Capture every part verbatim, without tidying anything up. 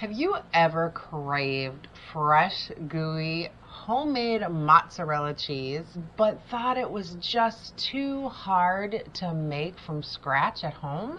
Have you ever craved fresh, gooey, homemade mozzarella cheese, but thought it was just too hard to make from scratch at home?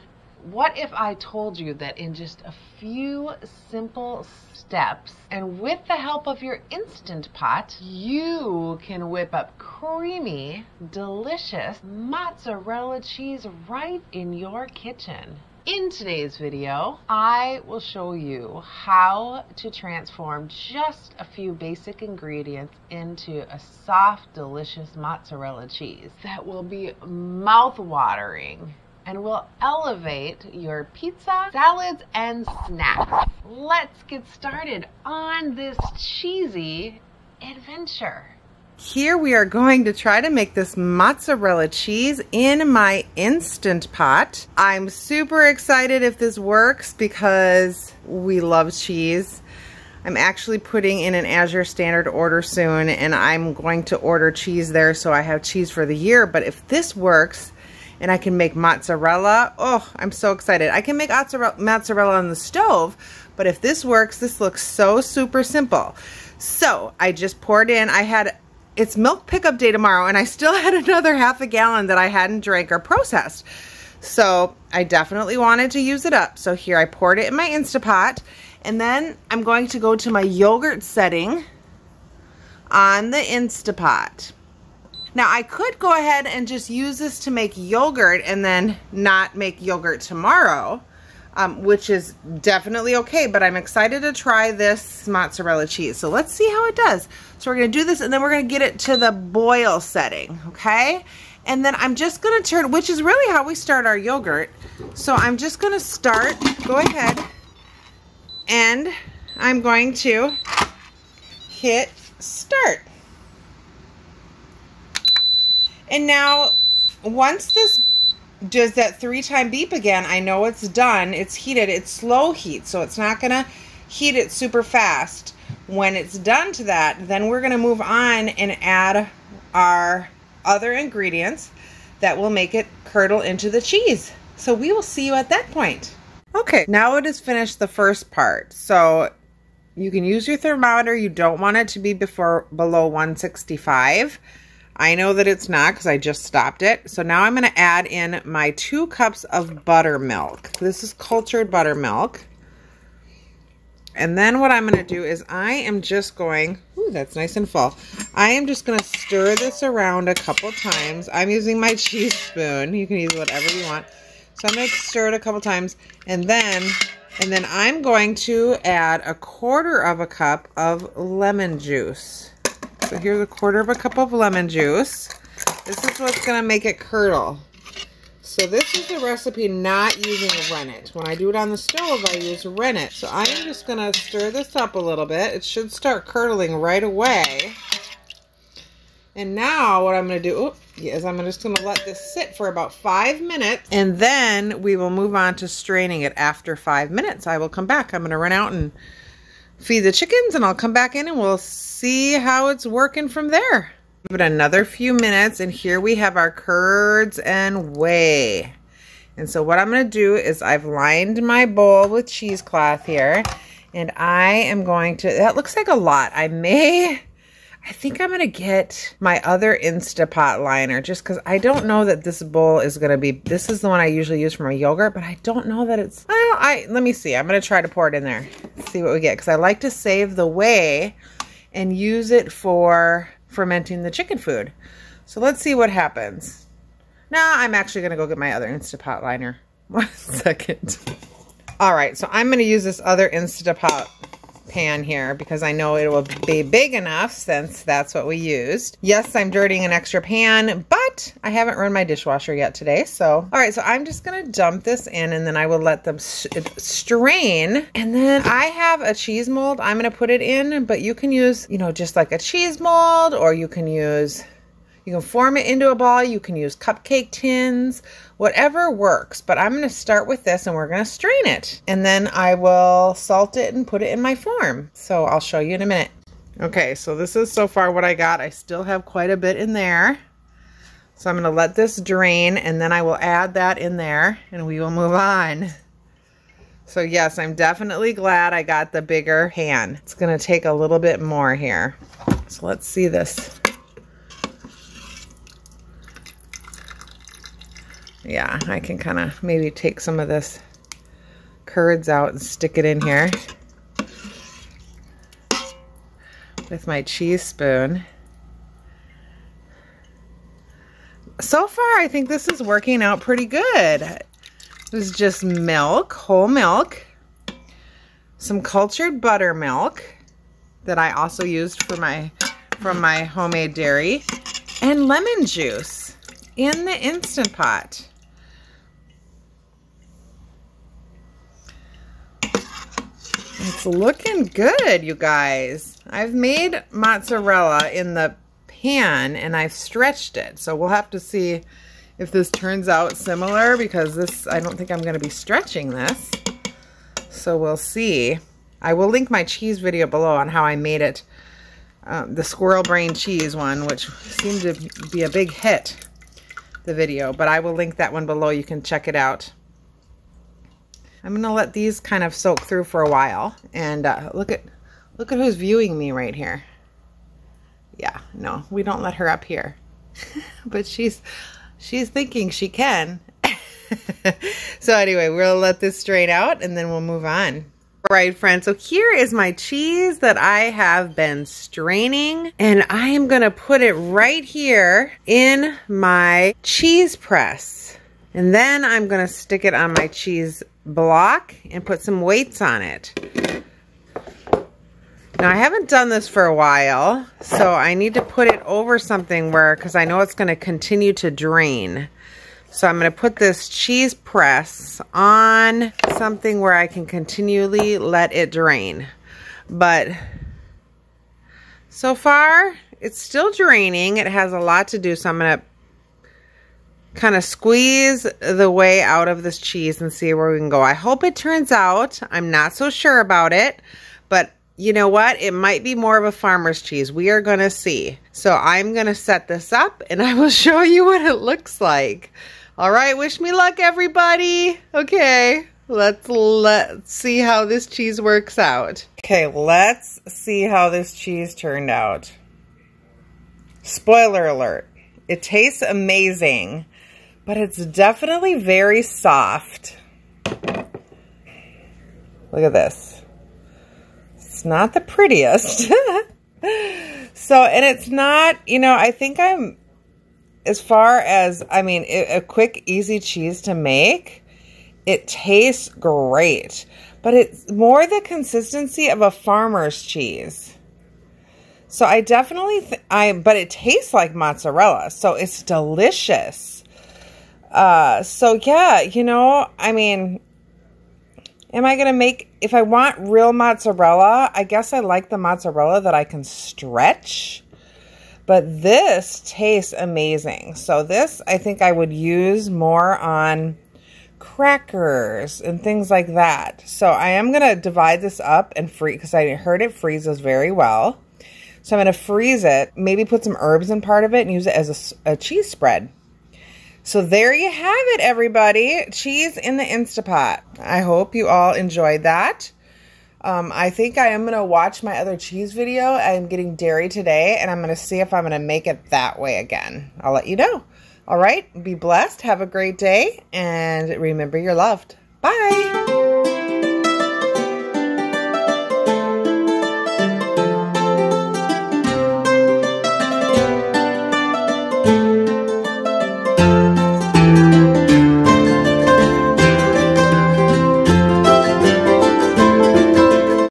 What if I told you that in just a few simple steps and with the help of your Instant Pot, you can whip up creamy, delicious mozzarella cheese right in your kitchen? In today's video, I will show you how to transform just a few basic ingredients into a soft, delicious mozzarella cheese that will be mouth-watering and will elevate your pizza, salads, and snacks. Let's get started on this cheesy adventure. Here we are going to try to make this mozzarella cheese in my Instant Pot. I'm super excited if this works because we love cheese. I'm actually putting in an Azure standard order soon, and I'm going to order cheese there so I have cheese for the year. But if this works and I can make mozzarella, oh, I'm so excited. I can make mozzarella on the stove, but if this works, this looks so super simple. So I just poured in, I had It's milk pickup day tomorrow, and I still had another half a gallon that I hadn't drank or processed. So I definitely wanted to use it up. So here I poured it in my Instant Pot, and then I'm going to go to my yogurt setting on the Instant Pot. Now I could go ahead and just use this to make yogurt and then not make yogurt tomorrow, um, which is definitely okay, but I'm excited to try this mozzarella cheese. So let's see how it does. So we're going to do this, and then we're going to get it to the boil setting, okay? And then I'm just going to turn, which is really how we start our yogurt. So I'm just going to start, go ahead, and I'm going to hit start. And now, once this does that three-time beep again, I know it's done. It's heated. It's slow heat, so it's not going to heat it super fast. When it's done to that, then we're going to move on and add our other ingredients that will make it curdle into the cheese. So we will see you at that point. Okay, now it has finished the first part. So you can use your thermometer. You don't want it to be before below one sixty-five. I know that it's not because I just stopped it. So now I'm going to add in my two cups of buttermilk. This is cultured buttermilk. And then what I'm going to do is I am just going, ooh, that's nice and full. I am just going to stir this around a couple times. I'm using my cheese spoon. You can use whatever you want. So I'm going to stir it a couple times. And then, and then I'm going to add a quarter of a cup of lemon juice. So here's a quarter of a cup of lemon juice. This is what's going to make it curdle. So this is a recipe not using rennet. When I do it on the stove, I use rennet. So I'm just going to stir this up a little bit. It should start curdling right away. And now what I'm going to do oops, is I'm just going to let this sit for about five minutes. And then we will move on to straining it after five minutes. I will come back. I'm going to run out and feed the chickens, and I'll come back in and we'll see how it's working from there. Give it another few minutes, and here we have our curds and whey. And so what I'm going to do is I've lined my bowl with cheesecloth here, and I am going to, that looks like a lot. I may, I think I'm going to get my other Instant Pot liner just because I don't know that this bowl is going to be, this is the one I usually use for my yogurt, but I don't know that it's, well, I, let me see. I'm going to try to pour it in there, see what we get, because I like to save the whey and use it for fermenting the chicken food. So let's see what happens. Now I'm actually going to go get my other Instant Pot liner. One second. All right, so I'm going to use this other Instant Pot pan here because I know it will be big enough since that's what we used. Yes, I'm dirtying an extra pan, but I haven't run my dishwasher yet today. So, all right, so I'm just going to dump this in, and then I will let them strain. And then I have a cheese mold I'm going to put it in, but you can use, you know, just like a cheese mold, or you can use, you can form it into a ball. You can use cupcake tins, whatever works. But I'm going to start with this, and we're going to strain it. And then I will salt it and put it in my form. So I'll show you in a minute. Okay, so this is so far what I got. I still have quite a bit in there. So I'm going to let this drain, and then I will add that in there, and we will move on. So yes, I'm definitely glad I got the bigger pan. It's gonna take a little bit more here. So let's see this. Yeah, I can kind of maybe take some of this curds out and stick it in here with my cheese spoon. So far, I think this is working out pretty good. It was just milk, whole milk, some cultured buttermilk that I also used for my, from my homemade dairy, and lemon juice in the Instant Pot. It's looking good, you guys. I've made mozzarella in the pan and I've stretched it, so we'll have to see if this turns out similar, because this, I don't think I'm going to be stretching this, so we'll see. I will link my cheese video below on how I made it, um, the squirrel brain cheese one, which seemed to be a big hit, the video, but I will link that one below. You can check it out. I'm gonna let these kind of soak through for a while, and uh, look at look at who's viewing me right here. Yeah, no, we don't let her up here, but she's she's thinking she can. So anyway, we'll let this strain out and then we'll move on. All right, friends, so here is my cheese that I have been straining, and I am gonna put it right here in my cheese press, and then I'm gonna stick it on my cheese block and put some weights on it. Now, I haven't done this for a while, so I need to put it over something where, because I know it's going to continue to drain. So I'm going to put this cheese press on something where I can continually let it drain. But so far, it's still draining. It has a lot to do, so I'm going to kind of squeeze the way out of this cheese and see where we can go. I hope it turns out. I'm not so sure about it, but you know what? It might be more of a farmer's cheese. We are going to see. So I'm going to set this up and I will show you what it looks like. All right. Wish me luck, everybody. Okay. Let's let's see how this cheese works out. Okay. Let's see how this cheese turned out. Spoiler alert. It tastes amazing, but it's definitely very soft. Look at this. It's not the prettiest. So, and it's not, you know, I think I'm, as far as, I mean, it, a quick, easy cheese to make, it tastes great, but it's more the consistency of a farmer's cheese. So I definitely, th I, but it tastes like mozzarella, so it's delicious. Uh, so yeah, you know, I mean, am I going to make, if I want real mozzarella, I guess I like the mozzarella that I can stretch, but this tastes amazing. So this, I think I would use more on crackers and things like that. So I am going to divide this up and freeze, because I heard it freezes very well. So I'm going to freeze it, maybe put some herbs in part of it and use it as a, a cheese spread. So there you have it, everybody. Cheese in the Instant Pot. I hope you all enjoyed that. Um, I think I am going to watch my other cheese video. I'm getting dairy today, and I'm going to see if I'm going to make it that way again. I'll let you know. All right. Be blessed. Have a great day. And remember, you're loved. Bye.